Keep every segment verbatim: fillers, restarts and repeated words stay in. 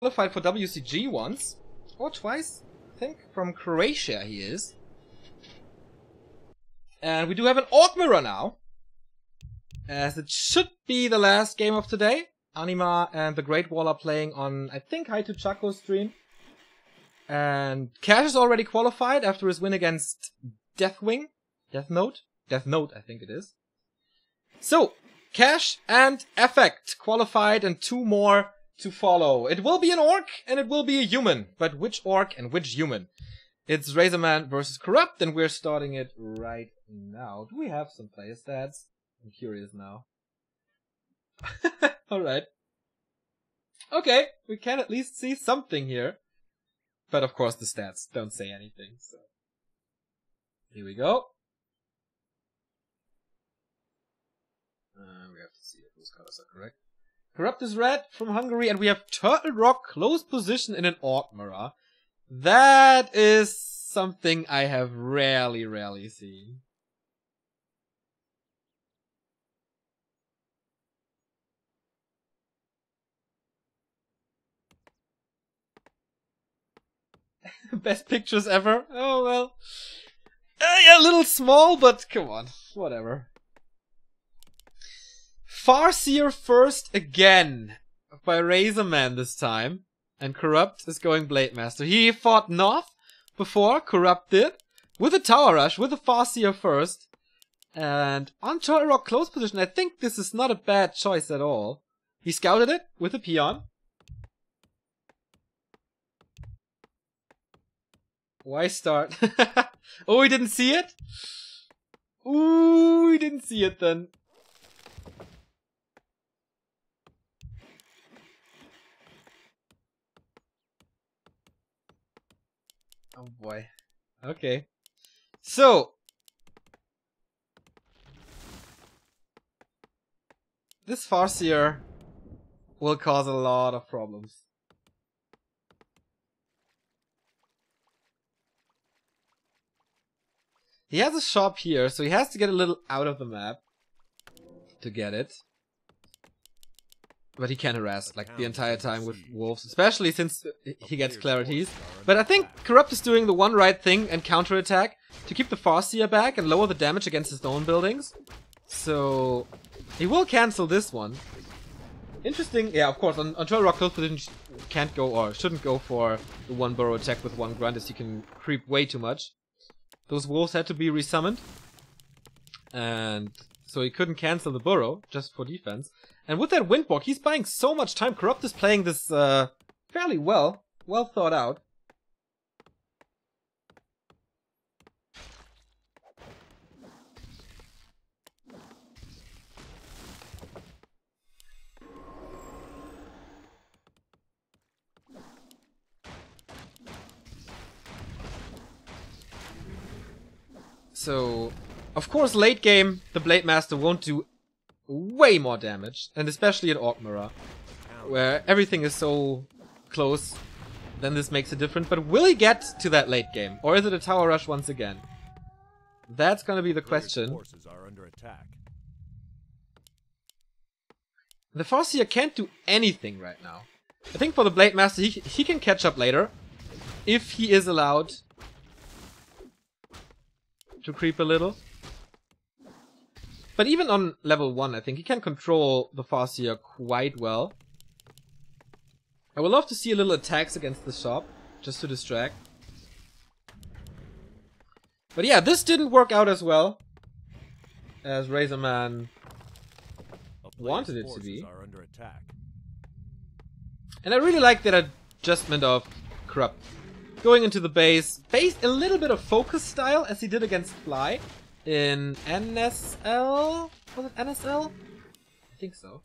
Qualified for W C G once or twice, I think. From Croatia he is. And we do have an Orgrimmar now, as it should be the last game of today. Anima and the Great Wall are playing on, I think, Hui two Chaco's stream. And Cash is already qualified after his win against Deathwing. Death Note? Death Note, I think it is. So, Cash and Effect qualified and two more to follow. It will be an orc and it will be a human. But which orc and which human? It's RaZZoRMaN versus Crrpt, and we're starting it right now. Do we have some player stats? I'm curious now. Alright. Okay, we can at least see something here. But of course the stats don't say anything, so... Here we go. Uh, we have to see if those colors are correct. Crrpt is red from Hungary, and we have Turtle Rock close position in an Orgrimmar. That is something I have rarely, rarely seen. Best pictures ever. Oh well. Uh, yeah, a little small, but come on. Whatever. Farseer first again. By RaZZoRMaN this time. And Crrpt is going Blade Master. He fought North before, Crrpt did. With a Tower Rush, with a Farseer first. And on Troll Rock close position, I think this is not a bad choice at all. He scouted it with a Peon. Why start? Oh, we didn't see it? Ooh, we didn't see it then. Oh boy. Okay. So. This Farseer will cause a lot of problems. He has a shop here, so he has to get a little out of the map to get it. But he can harass, like, the entire time with wolves, especially since he gets clarities. But I think Crrpt is doing the one right thing and counterattack to keep the Farseer back and lower the damage against his own buildings. So he will cancel this one. Interesting, yeah, of course, on, on Troll Rock close position can't go or shouldn't go for the one burrow attack with one grunt, as you can creep way too much. Those wolves had to be resummoned, and so he couldn't cancel the burrow, just for defense. And with that Windwalk, he's buying so much time. Crrpt is playing this uh, fairly well, well thought out. So, of course, late game, the Blade Master won't do way more damage, and especially at Orgrimmar, where everything is so close, then this makes a difference. But will he get to that late game, or is it a Tower Rush once again? That's gonna be the question. Forces are under attack. The Farseer can't do anything right now. I think for the Blade Master, he, he can catch up later, if he is allowed to creep a little. But even on level one, I think he can control the Farseer quite well. I would love to see a little attacks against the shop, just to distract. But yeah, this didn't work out as well as RaZZoRMaN wanted it to be. And I really like that adjustment of Crrpt. Going into the base, base a little bit of focus style, as he did against Fly in N S L? Was it N S L? I think so.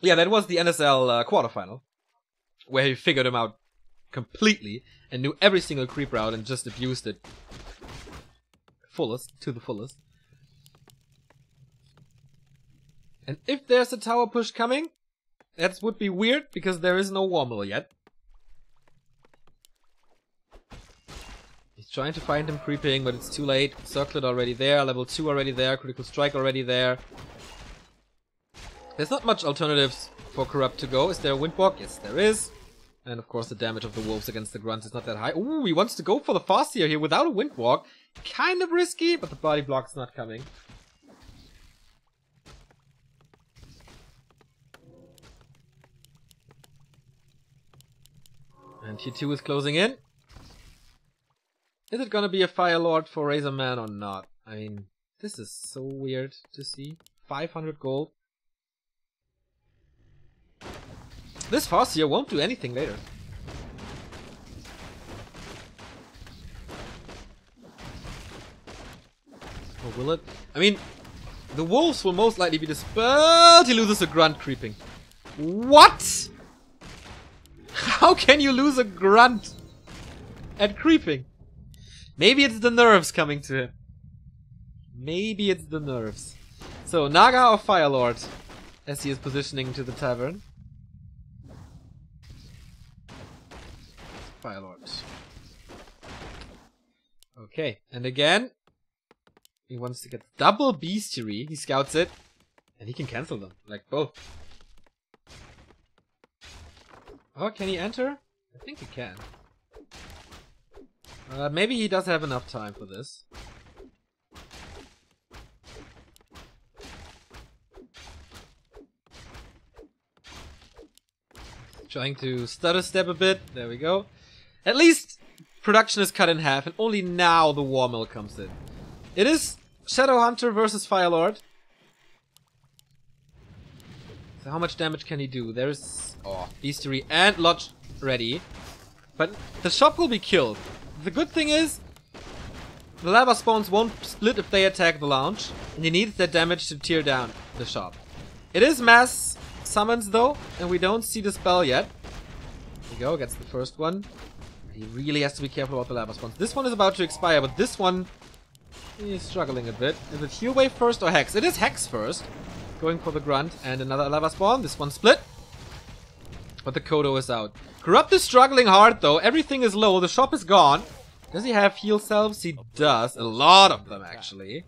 Yeah, that was the N S L uh, quarterfinal, where he figured him out completely and knew every single creep route and just abused it fullest, to the fullest. And if there's a tower push coming, that would be weird, because there is no War Mill yet. Trying to find him creeping, but it's too late. Circlet already there, level two already there, critical strike already there. There's not much alternatives for Crrpt to go. Is there a Windwalk? Yes, there is. And of course the damage of the wolves against the grunts is not that high. Ooh, he wants to go for the fast here here without a Windwalk. Kind of risky, but the body block's not coming. And here too is closing in. Is it gonna be a Fire Lord for RaZZoRMaN or not? I mean, this is so weird to see. five hundred gold. This Farseer won't do anything later. Or will it? I mean, the wolves will most likely be dispelled. He loses a grunt creeping. What? How can you lose a grunt at creeping? Maybe it's the nerves coming to him. Maybe it's the nerves. So, Naga or Fire Lord, as he is positioning to the tavern. Fire Lord. Okay, and again, he wants to get double bestiary. He scouts it, and he can cancel them, like both. Oh, can he enter? I think he can. Uh, maybe he does have enough time for this. Trying to stutter step a bit. There we go. At least production is cut in half, and only now the war mill comes in. It is Shadowhunter versus Firelord. So how much damage can he do? There is... Oh, bestiary and lodge ready. But the shop will be killed. The good thing is, the lava spawns won't split if they attack the lounge, and he needs that damage to tear down the shop. It is mass summons though, and we don't see the spell yet. There we go, gets the first one. He really has to be careful about the lava spawns. This one is about to expire, but this one is struggling a bit. Is it heal wave first or hex? It is hex first. Going for the grunt and another lava spawn. This one split. But the Kodo is out. Crrpt is struggling hard though. Everything is low. The shop is gone. Does he have heal salves? He does. A lot of them actually.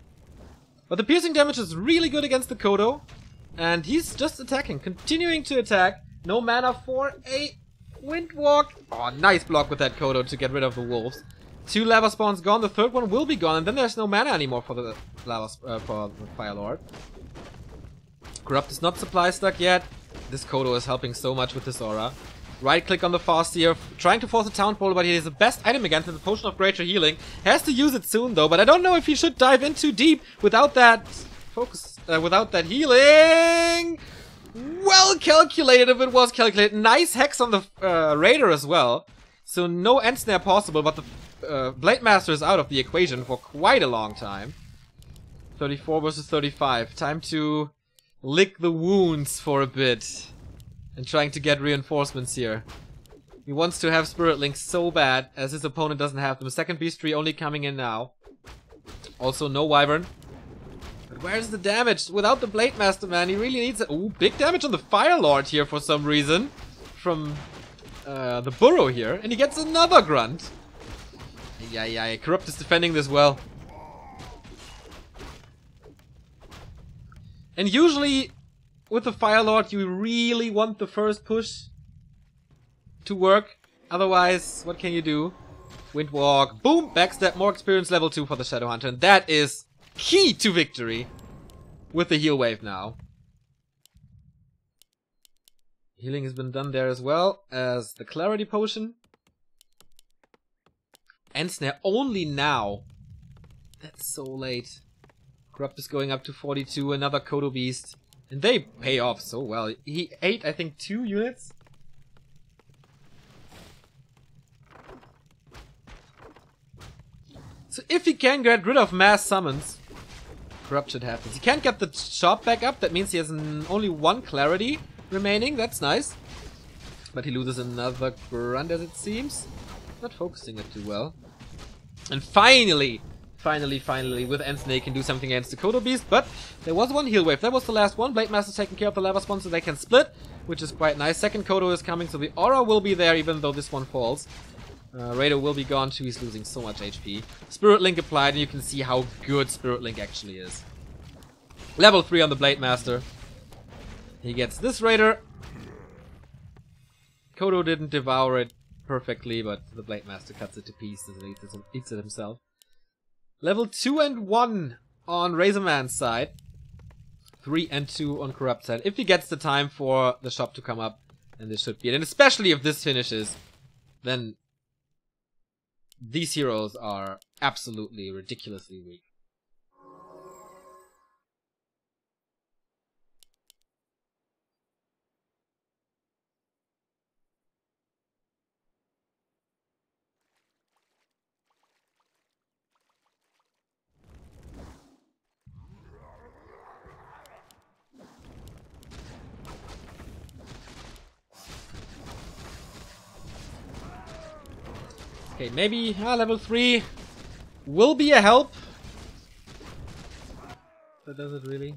But the piercing damage is really good against the Kodo. And he's just attacking. Continuing to attack. No mana for a Windwalk. Oh, nice block with that Kodo to get rid of the wolves. Two lava spawns gone. The third one will be gone. And then there's no mana anymore for the lava uh, for the Fire Lord. Crrpt is not supply stuck yet. This Kodo is helping so much with this aura. Right click on the Farseer, trying to force a Town Pole, but he has the best item against it, the Potion of Greater Healing. Has to use it soon though, but I don't know if he should dive in too deep without that focus, uh, without that healing. Well calculated if it was calculated. Nice hex on the uh, Raider as well. So no end snare possible, but the uh, Blade Master is out of the equation for quite a long time. thirty-four versus thirty-five. Time to lick the wounds for a bit. And trying to get reinforcements here. He wants to have Spirit Links so bad, as his opponent doesn't have them. Second Beastry only coming in now. Also no Wyvern. But where's the damage? Without the Blade Master, man, he really needs it. Ooh, big damage on the Fire Lord here for some reason. From uh, the Burrow here. And he gets another grunt. Yeah, yeah, Crrpt is defending this well. And usually, with the Fire Lord, you really want the first push to work. Otherwise, what can you do? Windwalk, boom, backstep, more experience, level two for the Shadowhunter. And that is key to victory with the heal wave now. Healing has been done there as well as the Clarity Potion. And snare only now. That's so late. Crrpt is going up to forty-two, another Kodo Beast. And they pay off so well. He ate, I think, two units? So if he can get rid of mass summons, Crrpt should have this. He can't get the shop back up, that means he has an, only one clarity remaining, that's nice. But he loses another grunt as it seems. Not focusing it too well. And finally! Finally, finally, with Ensnake can do something against the Kodo Beast, but there was one heal wave. That was the last one. Blade Master's taking care of the lava spawn so they can split, which is quite nice. Second Kodo is coming, so the aura will be there even though this one falls. Uh, Raider will be gone too. He's losing so much H P. Spirit Link applied, and you can see how good Spirit Link actually is. Level three on the Blade Master. He gets this Raider, Kodo didn't devour it perfectly, but the Blade Master cuts it to pieces and eats it, eats it himself. Level two and one on RaZZoRMan's side. three and two on Crrpt's side. If he gets the time for the shop to come up, then this should be it. And especially if this finishes, then these heroes are absolutely ridiculously weak. Okay, maybe uh, level three will be a help. But does it really?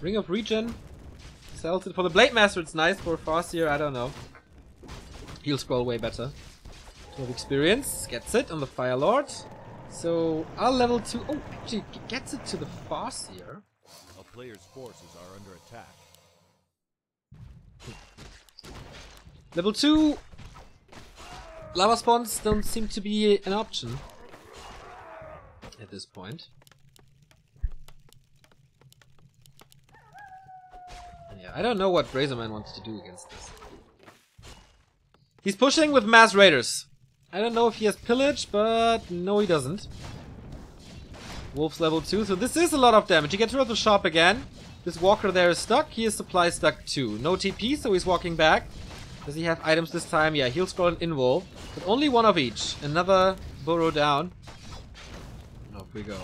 Ring of Regen sells it for the Blade Master. It's nice for Farseer. I don't know. Heal scroll way better. twelve experience gets it on the Fire Lord. So I'll level two. Oh, actually gets it to the Farseer. Players' forces are under attack. Level two lava spawns don't seem to be an option at this point. And yeah, I don't know what RaZZoRMan wants to do against this. He's pushing with mass raiders. I don't know if he has pillage, but no, he doesn't. Wolf's level two, so this is a lot of damage. He gets rid of the shop again. This walker there is stuck. He is supply stuck too. No T P, so he's walking back. Does he have items this time? Yeah, heal scroll and invol. But only one of each. Another burrow down. Off we go.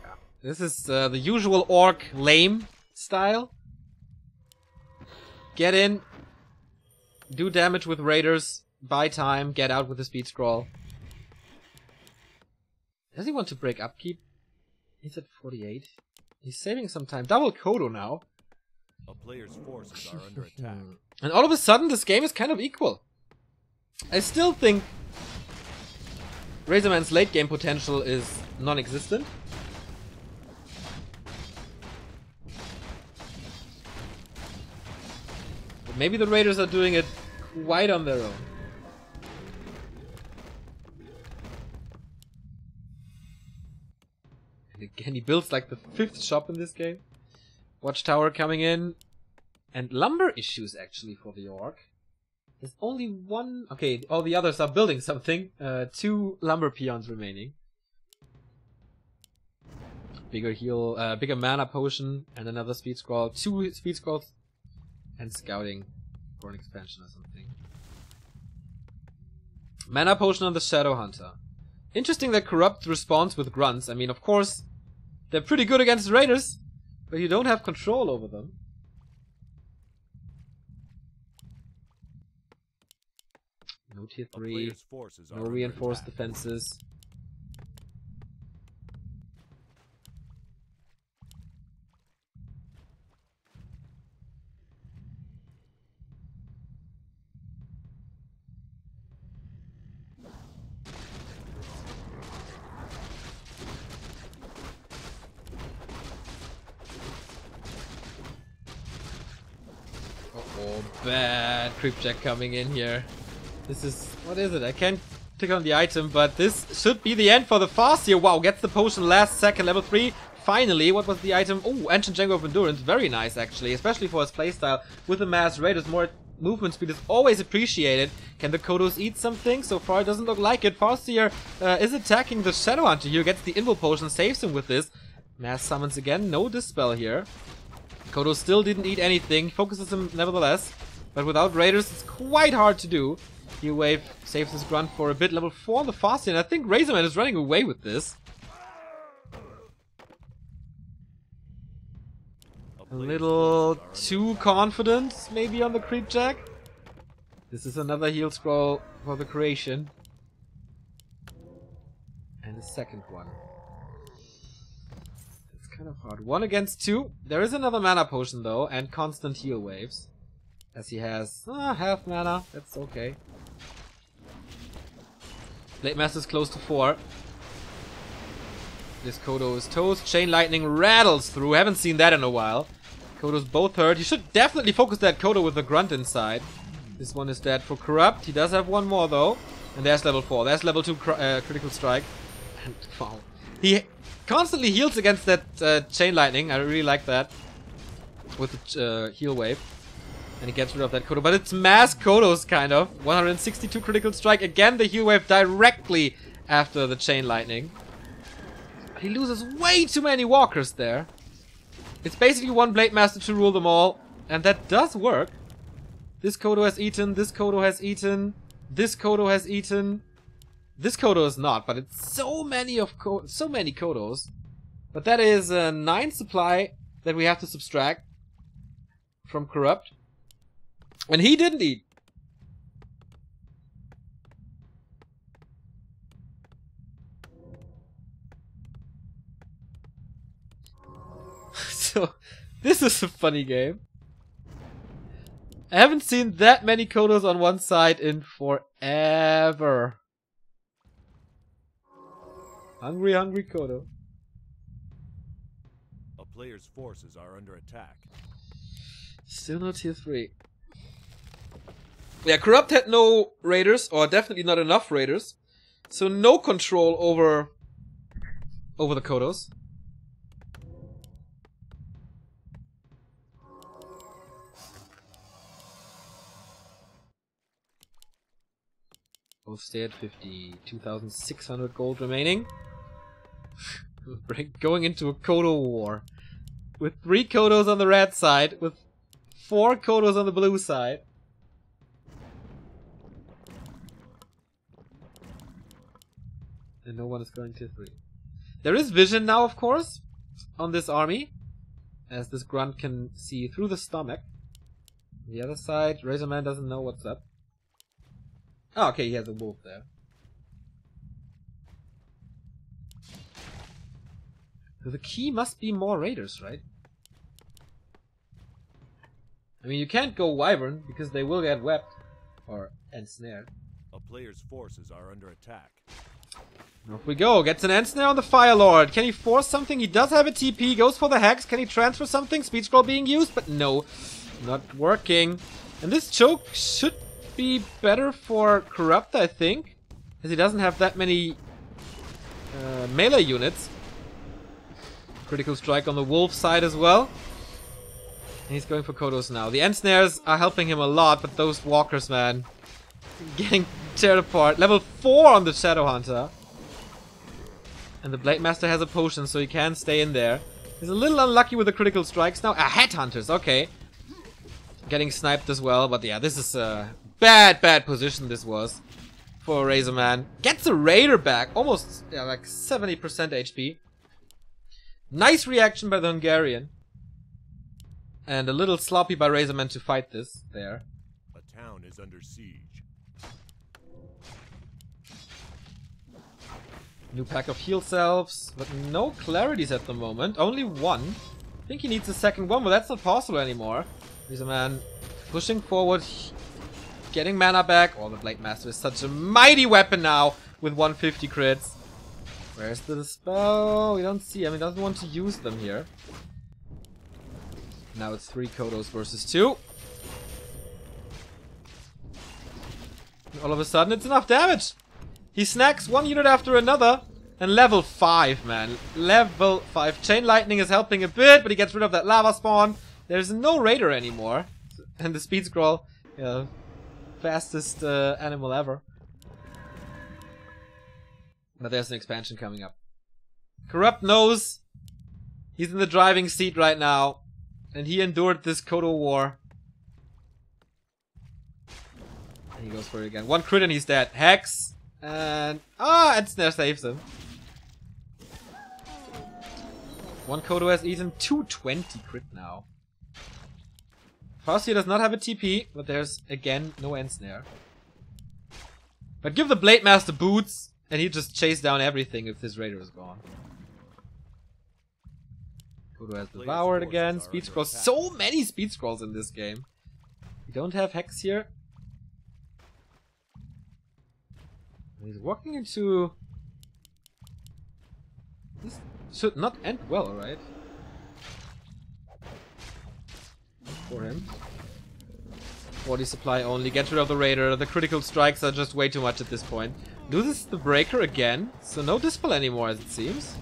Yeah. This is uh, the usual orc lame style. Get in. Do damage with raiders, buy time, get out with the speed scroll. Does he want to break upkeep? He's at forty-eight. He's saving some time. Double Kodo now. A player's forces are under attack. And all of a sudden this game is kind of equal. I still think RaZZoRMan's late game potential is non-existent. But maybe the raiders are doing it quite on their own. And again, he builds like the fifth shop in this game. Watchtower coming in. And lumber issues actually for the orc. There's only one... Okay, all the others are building something. Uh, two lumber peons remaining. Bigger heal, uh, bigger mana potion and another speed scroll. Two speed scrolls and scouting for an expansion or something. Mana potion on the Shadow Hunter. Interesting that Crrpt responds with grunts. I mean, of course, they're pretty good against raiders, but you don't have control over them. No tier three, no reinforced defenses. Bad Crrpt coming in here. This is... what is it? I can't click on the item, but this should be the end for the Farseer. Wow, gets the potion last second. Level three, finally. What was the item? Oh, Ancient Django of Endurance. Very nice, actually. Especially for his playstyle. With the mass raiders, more movement speed is always appreciated. Can the Kodos eat something? So far, it doesn't look like it. Farseer uh, is attacking the Shadow Hunter here. Gets the Invul Potion, saves him with this. Mass summons again. No Dispel here. Kodo still didn't eat anything. Focuses him nevertheless. But without raiders, it's quite hard to do. Heal wave saves his grunt for a bit. Level four on the Farseer, and I think RaZZoRMan is running away with this. A little too confident, maybe, on the Crrpt. This is another heal scroll for the creation. And a second one. It's kind of hard. One against two. There is another mana potion, though, and constant heal waves. As he has uh, half mana, that's okay. Blade Master's close to four. This Kodo is toast. Chain Lightning rattles through. Haven't seen that in a while. Kodo's both hurt. You should definitely focus that Kodo with the Grunt inside. This one is dead for Crrpt. He does have one more though. And there's level four. There's level two cr uh, critical strike. And wow. He constantly heals against that uh, Chain Lightning. I really like that. With the uh, heal wave. And he gets rid of that Kodo. But it's mass Kodos kind of. one hundred sixty-two critical strike. Again the heal wave directly after the Chain Lightning. He loses way too many walkers there. It's basically one Blade Master to rule them all, and that does work. This Kodo has eaten, this Kodo has eaten, this Kodo has eaten. This Kodo is not, but it's so many of Ko so many Kodos. But that is a nine supply that we have to subtract from Crrpt. And he didn't eat. So, this is a funny game. I haven't seen that many Kodos on one side in forever. Hungry, hungry Kodo. A player's forces are under attack. Still no tier three. Yeah, Crrpt had no raiders, or definitely not enough raiders. So no control over over the Kodos. Stay at fifty-two thousand six hundred gold remaining. We're going into a Kodo war. With three Kodos on the red side, with four Kodos on the blue side. And no one is going tier three. There is vision now, of course, on this army, as this Grunt can see through the stomach. On the other side, RaZZoRMaN doesn't know what's up. Oh, okay, he has a wolf there. So the key must be more raiders, right? I mean, you can't go wyvern because they will get webbed or ensnared. A player's forces are under attack. Off we go. Gets an ensnare on the Firelord. Can he force something? He does have a T P. Goes for the hex. Can he transfer something? Speed scroll being used, but no, not working. And this choke should be better for Crrpt, I think, because he doesn't have that many uh, melee units. Critical strike on the wolf side as well. And he's going for Kodos now. The ensnares are helping him a lot, but those walkers, man, getting teared apart. Level four on the Shadowhunter. And the Blade Master has a potion, so he can stay in there. He's a little unlucky with the critical strikes now. Ah, Headhunters, okay. Getting sniped as well, but yeah, this is uh, bad, bad position this was for RaZZoRMaN. Gets a Raider back, almost yeah, like seventy percent H P. Nice reaction by the Hungarian. And a little sloppy by RaZZoRMaN to fight this there. A town is under siege. New pack of heal selves, but no clarities at the moment. Only one. I think he needs a second one, but that's not possible anymore. RaZZoRMaN pushing forward. Getting mana back. Oh, the Blade Master is such a mighty weapon now with one hundred fifty crits. Where's the spell? We don't see him. He doesn't want to use them here. Now it's three Kodos versus two. And all of a sudden, it's enough damage. He snacks one unit after another. And level five, man. Level five. Chain Lightning is helping a bit, but he gets rid of that lava spawn. There's no raider anymore. And the speed scroll. Yeah. Fastest uh, animal ever. But there's an expansion coming up. Crrpt knows he's in the driving seat right now, and he endured this Kodo war. And he goes for it again. One crit and he's dead. Hex and ah, and Snare saves him. One Kodo has eaten. Two twenty crit now. Farseer does not have a T P, but there's, again, no ensnare. But give the Blade Master boots, and he'll just chase down everything if this raider is gone. Kodo has devoured again. Speed scrolls. So many speed scrolls in this game. We don't have Hex here. He's walking into... This should not end well, right? For him. forty supply only, get rid of the Raider, the critical strikes are just way too much at this point. Do this to the Breaker again, so no Dispel anymore as it seems.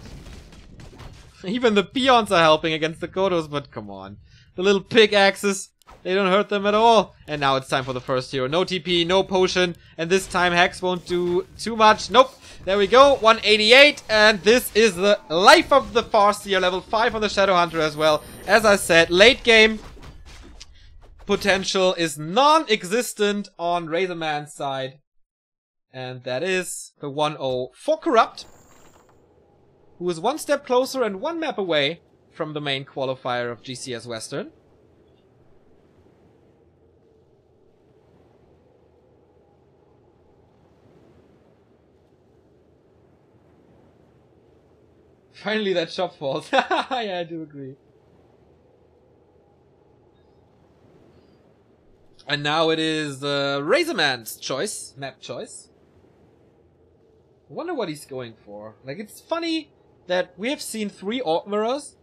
Even the peons are helping against the Kodos, but come on. The little pickaxes, they don't hurt them at all. And now it's time for the first hero. No T P, no potion, and this time Hex won't do too much. Nope, there we go, one eighty-eight, and this is the life of the Farseer, level five on the Shadowhunter as well. As I said, late game potential is non-existent on RaZZoRMan's side. And that is the one oh for Crrpt, who is one step closer and one map away from the main qualifier of G C S Western. Finally that shop falls. Yeah, I do agree. And now it is uh, RaZZoRMan's choice, map choice. I wonder what he's going for. Like, it's funny that we have seen three Orc Mirrors,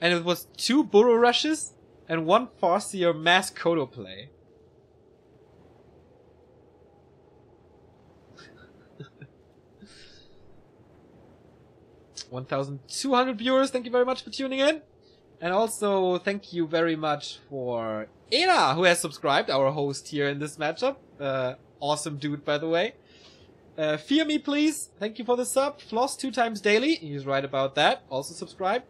and it was two Burrow Rushes, and one Farseer mass Kodo play. one thousand two hundred viewers, thank you very much for tuning in. And also, thank you very much for Ena, who has subscribed, our host here in this matchup. Uh, awesome dude, by the way. Uh, Fear Me Please, thank you for the sub. Floss two times daily, he's right about that, also subscribe.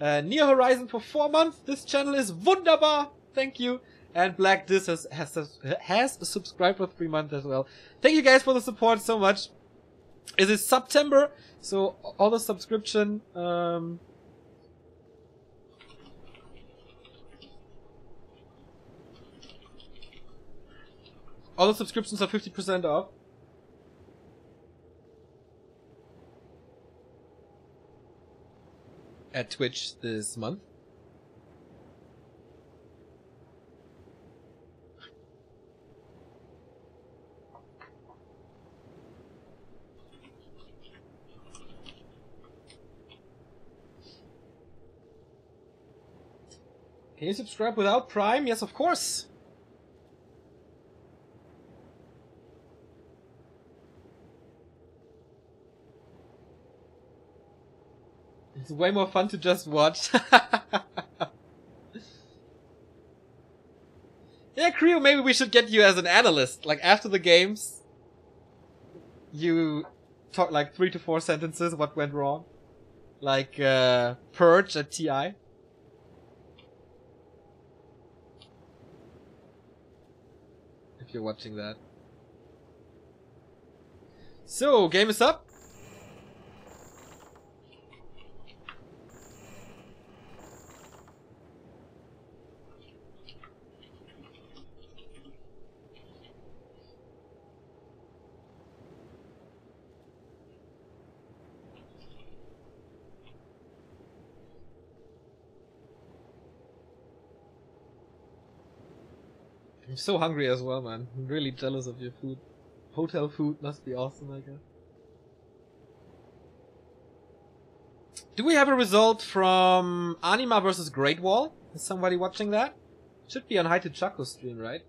Uh, Near Horizon for four months, this channel is wunderbar, thank you. And Black Dis has, has, has subscribed for three months as well. Thank you guys for the support so much. It is September, so all the subscription... Um, All the subscriptions are fifty percent off. At Twitch this month. Can you subscribe without Prime? Yes, of course. It's way more fun to just watch. Yeah, Creo, maybe we should get you as an analyst. Like, after the games, you talk like three to four sentences, what went wrong. Like, uh, purge at T I. If you're watching that. So, game is up. I'm so hungry as well, man. I'm really jealous of your food. Hotel food must be awesome, I guess. Do we have a result from Anima versus Great Wall? Is somebody watching that? Should be on Hui two Chaco's stream, right?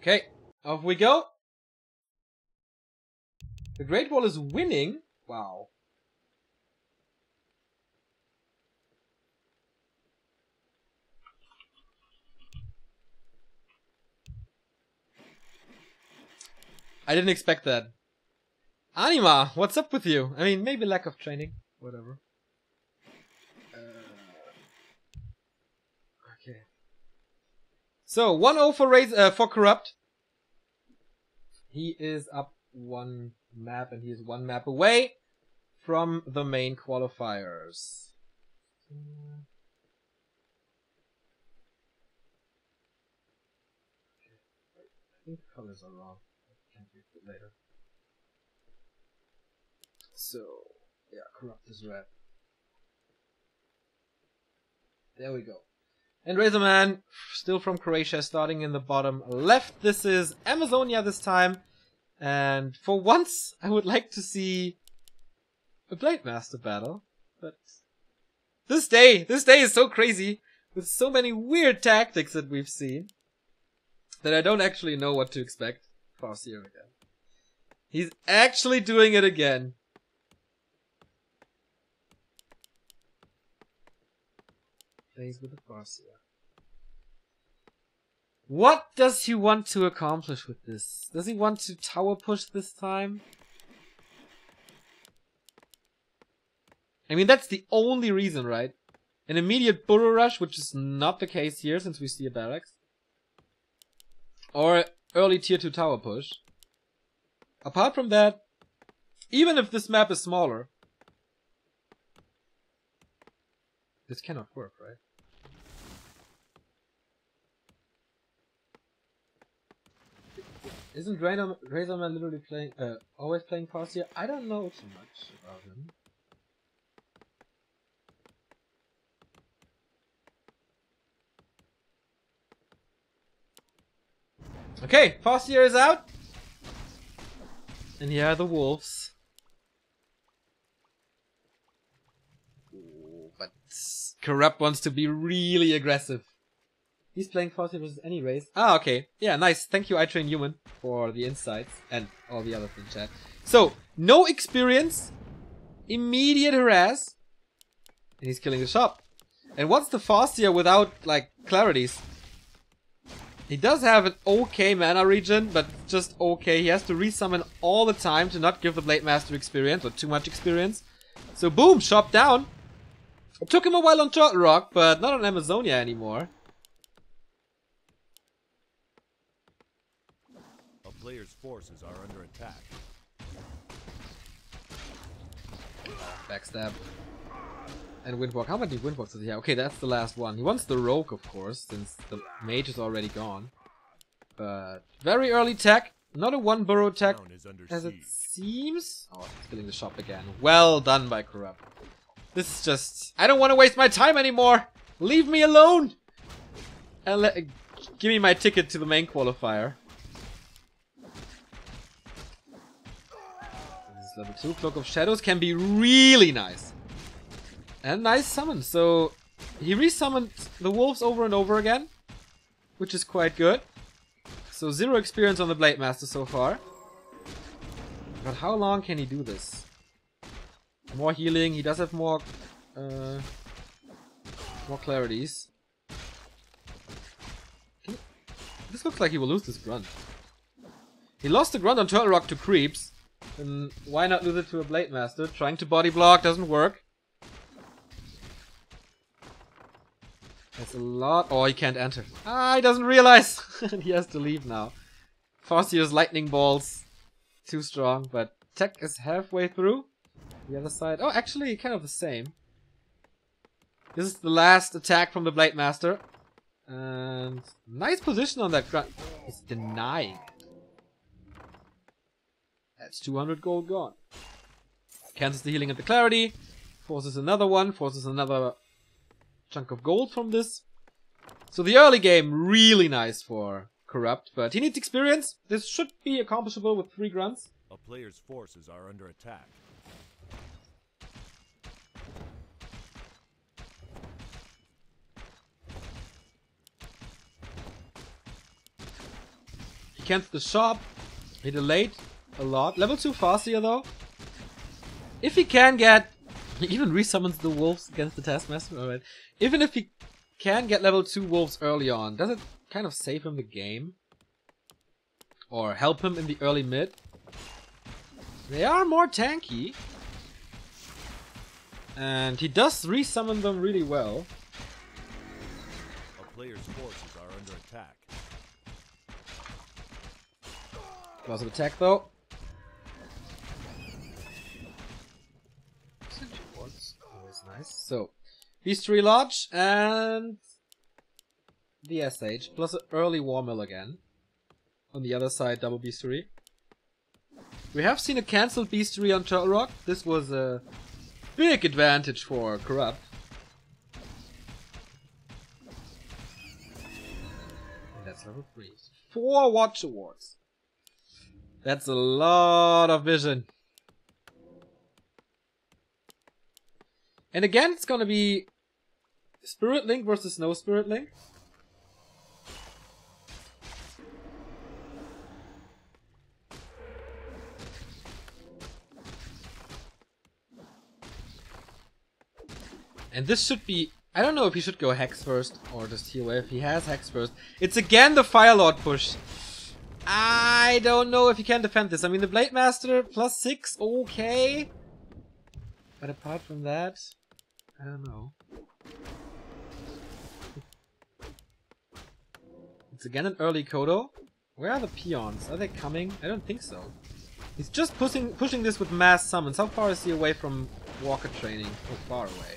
Okay, off we go. The Great Wall is winning. Wow. I didn't expect that. Anima, what's up with you? I mean, maybe lack of training, whatever. So, one oh for Raz uh, for Crrpt. He is up one map, and he is one map away from the main qualifiers. think the colors are wrong. I can't read it later. So, yeah, Crrpt is red. There we go. And RaZZoRMaN, still from Croatia, starting in the bottom left. This is Amazonia this time. And for once, I would like to see a Blade Master battle. But this day, this day is so crazy, with so many weird tactics that we've seen, that I don't actually know what to expect. Farseer again. He's actually doing it again. Plays with the Farseer. What does he want to accomplish with this? Does he want to tower push this time? I mean, that's the only reason, right? An immediate burrow rush, which is not the case here since we see a barracks. Or early tier two tower push. Apart from that, even if this map is smaller, this cannot work, right? Isn't RaZZoRMaN literally playing, uh, always playing fast here? I don't know too much about him. Okay, Farseer is out. And here are the wolves. Ooh, but Crrpt wants to be really aggressive. He's playing Farseer versus any race. Ah, okay. Yeah, nice. Thank you, iTrainHuman, for the insights and all the others in chat. So, no experience. Immediate harass. And he's killing the shop. And what's the Farseer without, like, clarities? He does have an okay mana regen, but just okay. He has to resummon all the time to not give the Blade Master experience, or too much experience. So boom, shop down. It took him a while on Turtle Rock, but not on Amazonia anymore. A player's forces are under attack. Backstab. And Windwalk. How many Windwalks does he have? Okay, that's the last one. He wants the Rogue, of course, since the Mage is already gone. But very early tech. Not a one burrow tech, as it seems. Oh, he's killing the shop again. Well done by Crrpt. This is just... I don't want to waste my time anymore! Leave me alone! And let... Give me my ticket to the main qualifier. This is level two. Cloak of Shadows can be really nice. And nice summon. So he resummoned the wolves over and over again, which is quite good. So zero experience on the Blade Master so far. But how long can he do this? More healing. He does have more, uh, more clarities. Can he... This looks like he will lose this grunt. He lost the grunt on Turtle Rock to creeps. And why not lose it to a Blade Master? Trying to body block doesn't work. That's a lot. Oh, he can't enter. Ah, he doesn't realize. He has to leave now. Farseer's lightning balls. Too strong, but tech is halfway through. The other side. Oh, actually, kind of the same. This is the last attack from the Blade Master. And nice position on that grunt. He's denying. That's two hundred gold gone. Cancels the healing at the clarity. Forces another one. Forces another chunk of gold from this. So the early game, really nice for Crrpt, but he needs experience. This should be accomplishable with three grunts. A player's forces are under attack. He cancelled the shop. He delayed a lot. Level two Farseer though. If he can get... He even resummons the wolves against the Taskmaster. Alright. Even if he can get level two wolves early on, does it kind of save him the game? Or help him in the early mid? They are more tanky. And he does resummon them really well. A player's forces are under attack. Lots of attack though. Nice. So, these three large and the S H, plus an early War Mill again. On the other side, double beastery. We have seen a cancelled beastery on Turtle Rock. This was a big advantage for Crrpt. And that's level three. Four watch awards. That's a lot of vision. And again, it's gonna be Spirit Link versus no Spirit Link. And this should be... I don't know if he should go Hex first or just heal. If he has Hex first. It's again the Firelord push. I don't know if he can defend this. I mean, the Blade Master plus six, okay. But apart from that, I don't know. It's again an early Kodo. Where are the peons? Are they coming? I don't think so. He's just pushing pushing this with mass summons. How far is he away from Walker training? Oh, far away.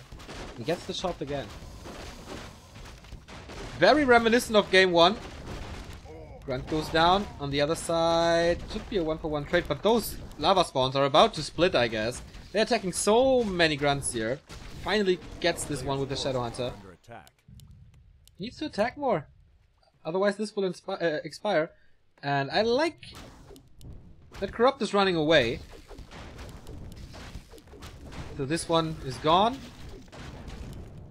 He gets the shot again. Very reminiscent of game one. Grunt goes down. On the other side, should be a one for one trade, but those lava spawns are about to split, I guess. They're attacking so many grunts here. Finally gets this one with the Shadowhunter. He needs to attack more. Otherwise this will uh, expire. And I like that Crrpt is running away. So this one is gone.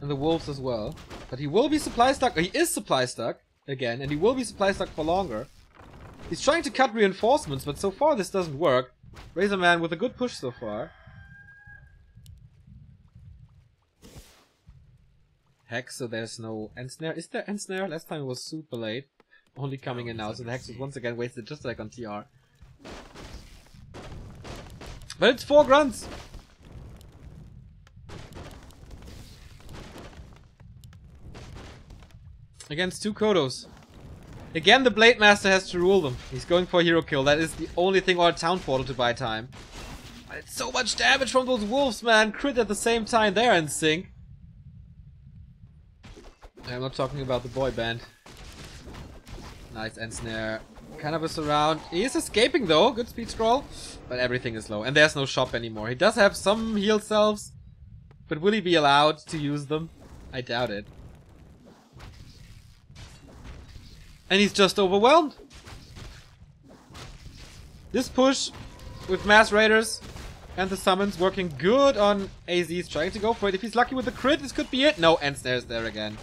And the wolves as well. But he will be supply stuck. He is supply stuck again. And he will be supply stuck for longer. He's trying to cut reinforcements. But so far this doesn't work. RaZZoRMaN with a good push so far. Hex, so there's no end snare. Is there end snare? Last time it was super late. Only coming in now, so the Hex was once again wasted, just like on T R. But it's four grunts! Against two Kodos. Again, the Blade Master has to rule them. He's going for a hero kill. That is the only thing, or a town portal to buy time. But it's so much damage from those wolves, man! Crit at the same time there and sync. I'm not talking about the boy band. Nice end snare. Kind of a surround. He is escaping though. Good speed scroll. But everything is low. And there's no shop anymore. He does have some heal selves. But will he be allowed to use them? I doubt it. And he's just overwhelmed. This push with mass raiders and the summons working good on A Z. He's trying to go for it. If he's lucky with the crit, this could be it. No, end snare is there again.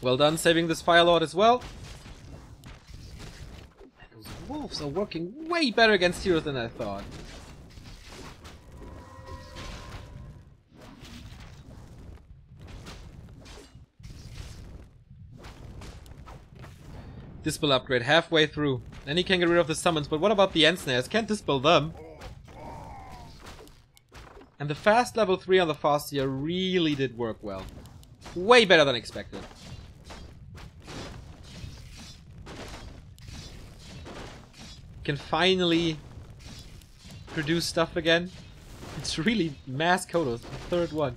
Well done, saving this Firelord as well. And those wolves are working way better against heroes than I thought. Dispel upgrade halfway through. Then he can get rid of the summons, but what about the end snares? Can't dispel them. And the fast level three on the Farseer really did work well. Way better than expected. Can finally produce stuff again. It's really mass Kodos, the third one.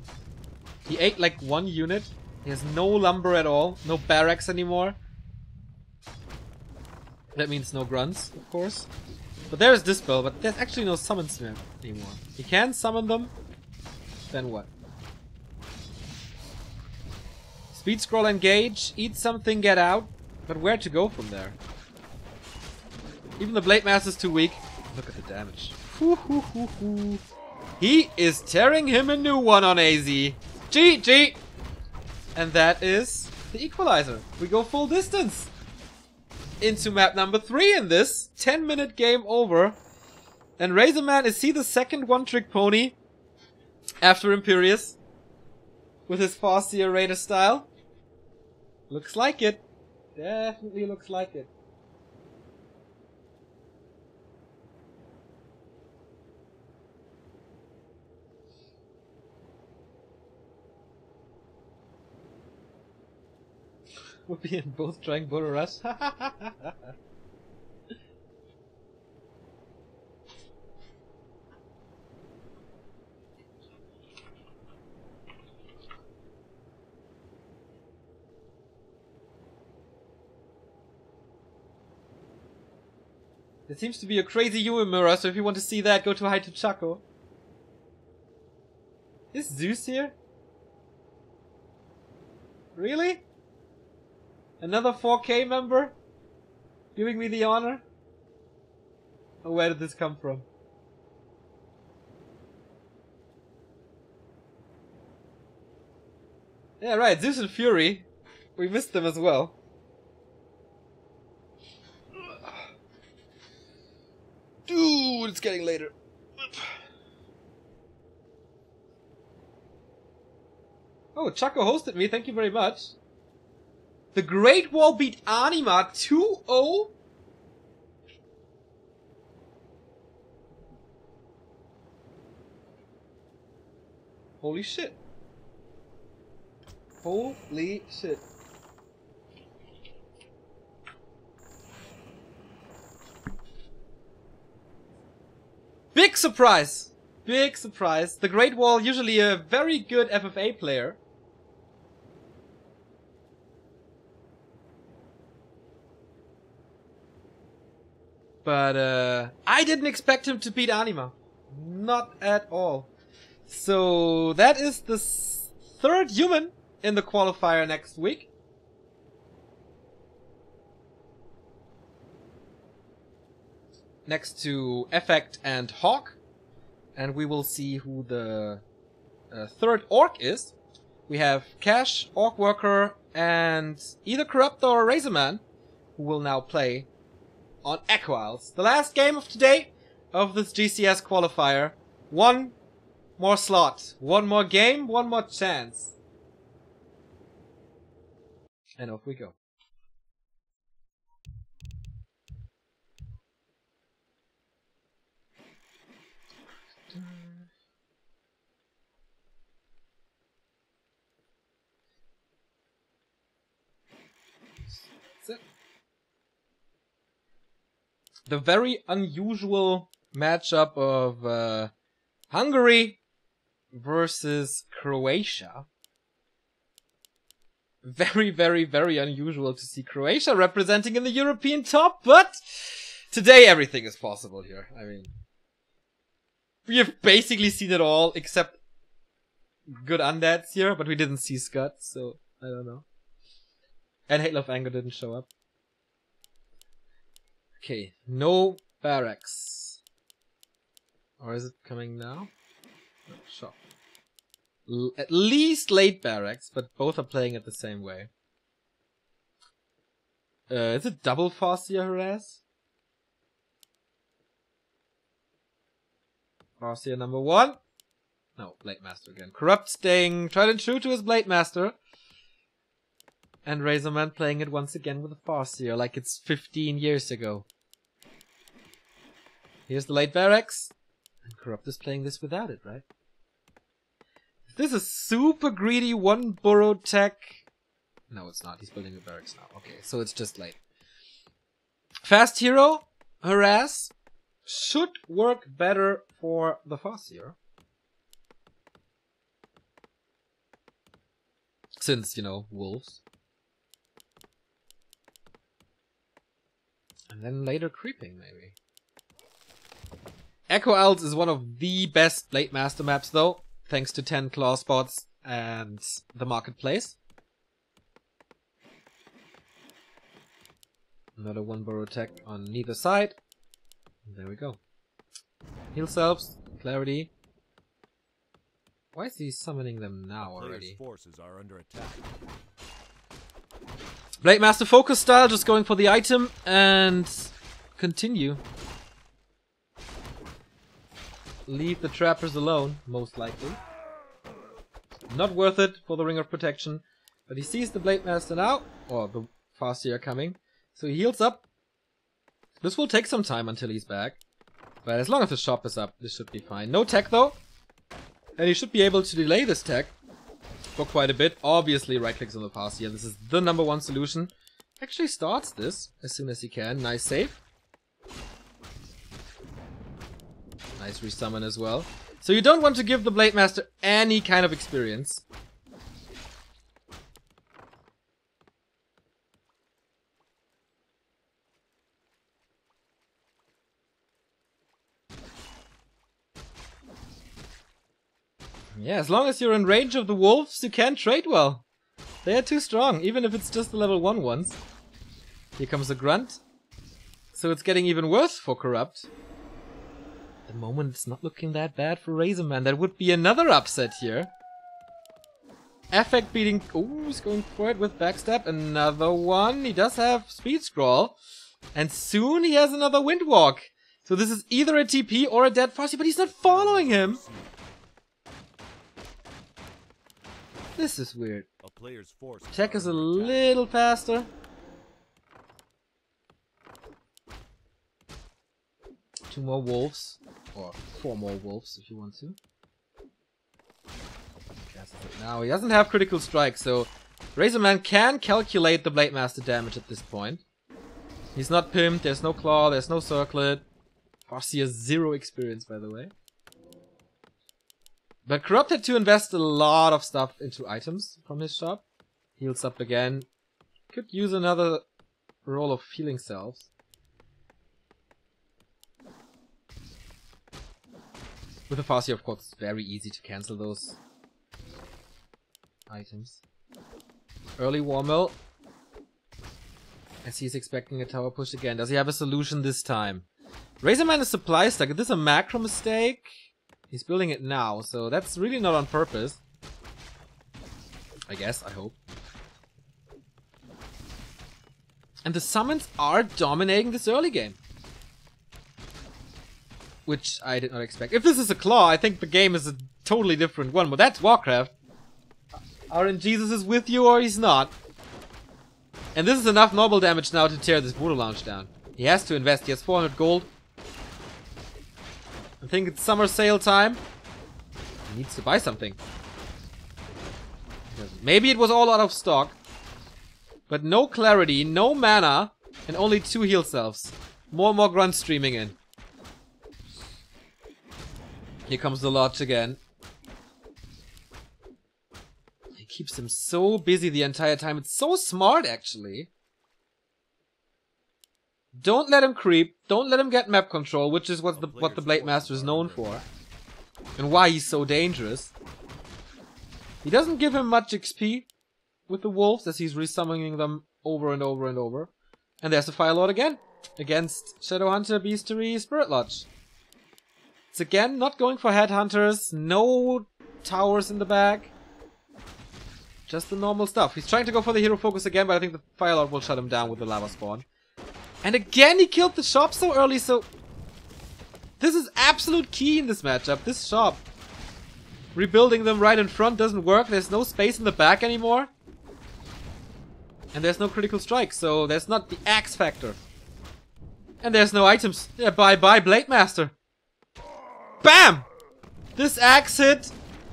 He ate like one unit. He has no lumber at all, no barracks anymore. That means no grunts, of course. But there is Dispel, but there's actually no summons anymore. He can summon them, then what? Speed scroll, engage, eat something, get out, but where to go from there? Even the Blade Master's too weak. Look at the damage. Hoo, hoo, hoo, hoo. He is tearing him a new one on A Z. G G! And that is the equalizer. We go full distance into map number three in this ten minute game over. And RaZZoRMaN is he the second one-trick pony after Imperius with his Farseer Raider style. Looks like it. Definitely looks like it. We'll be in both trying Border Rush. There seems to be a crazy U I mirror, so if you want to see that, go to Hui two Chaco. Is Zeus here? Really? Another four K member? Giving me the honor? Oh, where did this come from? Yeah, right, Zeus and Fury. We missed them as well. Dude, it's getting later. Oh, Chaco hosted me, thank you very much. The Great Wall beat Anima two zero? Holy shit. Holy shit. Big surprise! Big surprise. The Great Wall, usually a very good F F A player. But uh, I didn't expect him to beat Anima. Not at all. So that is the third human in the qualifier next week. Next to Effect and Hawk. And we will see who the uh, third orc is. We have Cash, Orc Worker, and either Crrpt or RaZZoRMaN, who will now play on Equiles. The last game of today of this G C S qualifier. One more slot, one more game, one more chance. And off we go. The very unusual matchup of uh, Hungary versus Croatia. Very, very, very unusual to see Croatia representing in the European top, but today everything is possible here. I mean, we have basically seen it all except good undeads here, but we didn't see Scud, so I don't know. And Hate Love Anger didn't show up. Okay, no barracks. Or is it coming now? No, shop. L at least late barracks, but both are playing it the same way. Uh, is it double Farseer harass? Farseer number one. No, Blade Master again. Crrpt staying tried and true to his Blade Master. And RaZZoRMaN playing it once again with a Farseer, like it's fifteen years ago. Here's the late barracks. And Crrpt is playing this without it, right? This is super greedy, one burrow tech. No, it's not. He's building a barracks now. Okay, so it's just late. Fast hero, harass, should work better for the Farseer. Since, you know, wolves. And then later creeping, maybe. Echo Elves is one of the best late master maps, though, thanks to ten claw spots and the marketplace. Another one burrow tech on neither side. And there we go. Heal selves, clarity. Why is he summoning them now already? Forces are under attack. Blade Master focus style, just going for the item and continue. Leave the trappers alone, most likely. Not worth it for the Ring of Protection. But he sees the Blade Master now, or the Farseer coming. So he heals up. This will take some time until he's back. But as long as the shop is up, this should be fine. No tech though. And he should be able to delay this tech for quite a bit. Obviously, right clicks on the Farseer. This is the number one solution. Actually starts this as soon as he can. Nice save. Nice resummon as well. So you don't want to give the Blade Master any kind of experience. Yeah, as long as you're in range of the wolves, you can trade well. They are too strong, even if it's just the level one ones. Here comes a grunt. So it's getting even worse for Crrpt. At the moment, it's not looking that bad for RaZZoRMaN. That would be another upset here. Effect beating... Oh, he's going for it with backstab. Another one. He does have speed scroll. And soon he has another windwalk. So this is either a T P or a dead Farsi, but he's not following him. This is weird. Check is a little faster. Two more wolves. Or four more wolves if you want to. Now he doesn't have critical strike, so RaZZoRMaN can calculate the Blade Master damage at this point. He's not pimped, there's no claw, there's no circlet. Farsi has zero experience, by the way. But Crrpt had to invest a lot of stuff into items from his shop. Heals up again. Could use another roll of healing salves. With the Farsi, of course, it's very easy to cancel those items. Early war mill. As he's expecting a tower push again. Does he have a solution this time? RaZZoRMaN is supply stuck. Is this a macro mistake? He's building it now, so that's really not on purpose. I guess, I hope. And the summons are dominating this early game. Which I did not expect. If this is a claw, I think the game is a totally different one. But that's Warcraft. R N Jesus is with you or he's not. And this is enough noble damage now to tear this Brutal Lounge down. He has to invest. He has four hundred gold. I think it's summer sale time. He needs to buy something. Maybe it was all out of stock. But no clarity, no mana, and only two heal selves. More and more grunts streaming in. Here comes the Lodge again. He keeps him so busy the entire time. It's so smart, actually. Don't let him creep. Don't let him get map control, which is what the what the Blade Master is known for, and why he's so dangerous. He doesn't give him much X P with the wolves, as he's resummoning them over and over and over. And there's the Firelord again against Shadowhunter, Beastery, Spirit Lodge. It's again not going for headhunters. No towers in the back. Just the normal stuff. He's trying to go for the hero focus again, but I think the Firelord will shut him down with the lava spawn. And again he killed the shop so early, so... This is absolute key in this matchup, this shop. Rebuilding them right in front doesn't work, there's no space in the back anymore. And there's no critical strike, so there's not the axe factor. And there's no items. Yeah, bye-bye Blade Master. Bam! This axe hit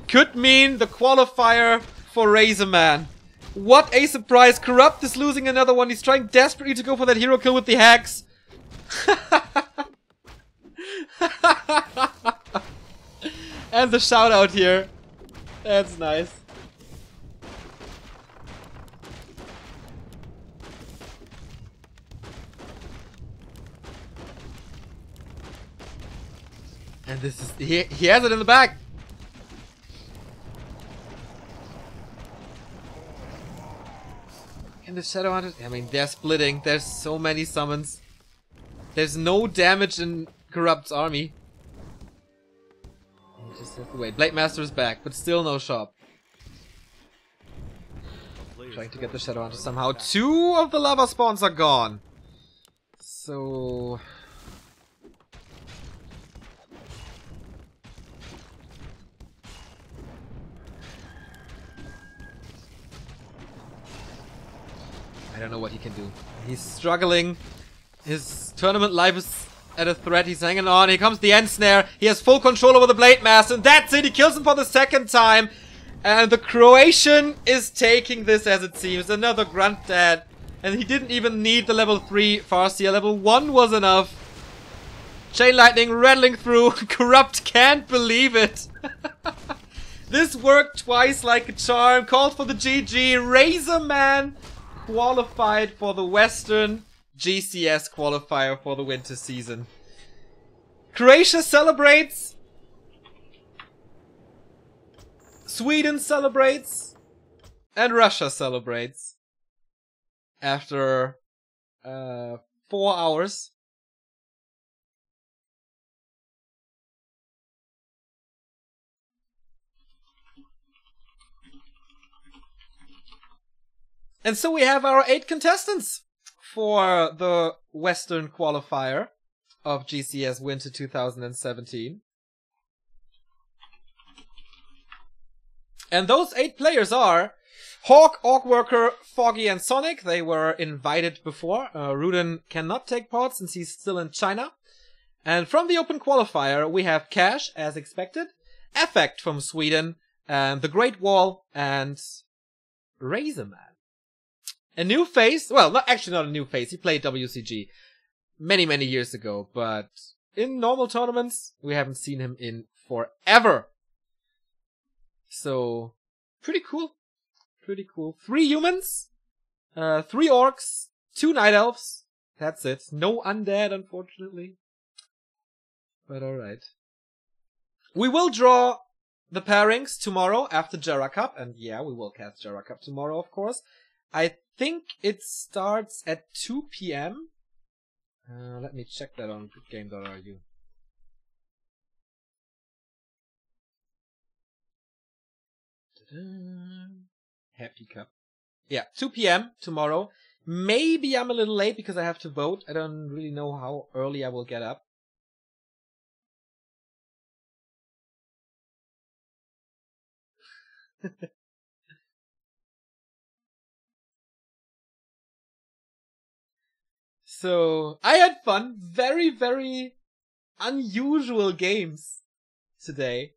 could mean the qualifier for RaZZoRMaN. What a surprise! Crrpt is losing another one. He's trying desperately to go for that hero kill with the hacks. And the shout out here. That's nice. And this is... He, he has it in the back. And the Shadowhunters, I mean, they're splitting. There's so many summons. There's no damage in Crrpt's army. You just have to wait. Blade Master is back, but still no shop. Please. Trying to get the Shadowhunter somehow. Two of the lava spawns are gone. So... I don't know what he can do. He's struggling. His tournament life is at a threat. He's hanging on. Here comes the end snare. He has full control over the Blade Master. And that's it. He kills him for the second time. And the Croatian is taking this as it seems. Another grunt dead. And he didn't even need the level three Farsi. Level one was enough. Chain Lightning rattling through. Crrpt can't believe it. This worked twice like a charm. Called for the G G. RaZZoRMaN qualified for the Western G C S qualifier for the winter season. Croatia celebrates. Sweden celebrates and Russia celebrates after uh, four hours. And so we have our eight contestants for the Western qualifier of G C S Winter two thousand seventeen. And those eight players are Hawk, Orc Worker, Foggy and Sonic. They were invited before. Uh, Rudin cannot take part since he's still in China. And from the open qualifier we have Cash, as expected, Effect from Sweden, and the Great Wall, and RaZZoRMaN. A new face, well, not, actually not a new face, he played W C G many, many years ago, but in normal tournaments, we haven't seen him in forever. So, pretty cool, pretty cool. Three humans, uh, three orcs, two night elves, that's it. No undead, unfortunately, but alright. We will draw the pairings tomorrow after Jarrah Cup, and yeah, we will cast Jarrah Cup tomorrow, of course. I think it starts at two P M Uh, let me check that on good game dot R U. Happy Cup. Yeah, two P M tomorrow. Maybe I'm a little late because I have to vote. I don't really know how early I will get up. So, I had fun. Very, very unusual games today.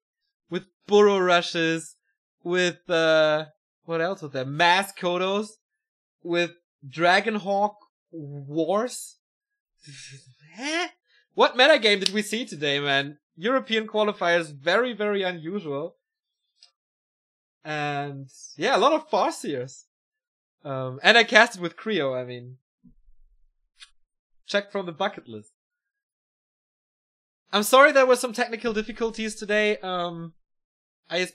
With burrow rushes, with, uh, what else was there? Mass Kodos, with Dragonhawk Wars. Huh? What metagame did we see today, man? European qualifiers, very, very unusual. And, yeah, a lot of Farseers. Um, and I cast it with Creo, I mean. Check from the bucket list. I'm sorry there were some technical difficulties today. Um, I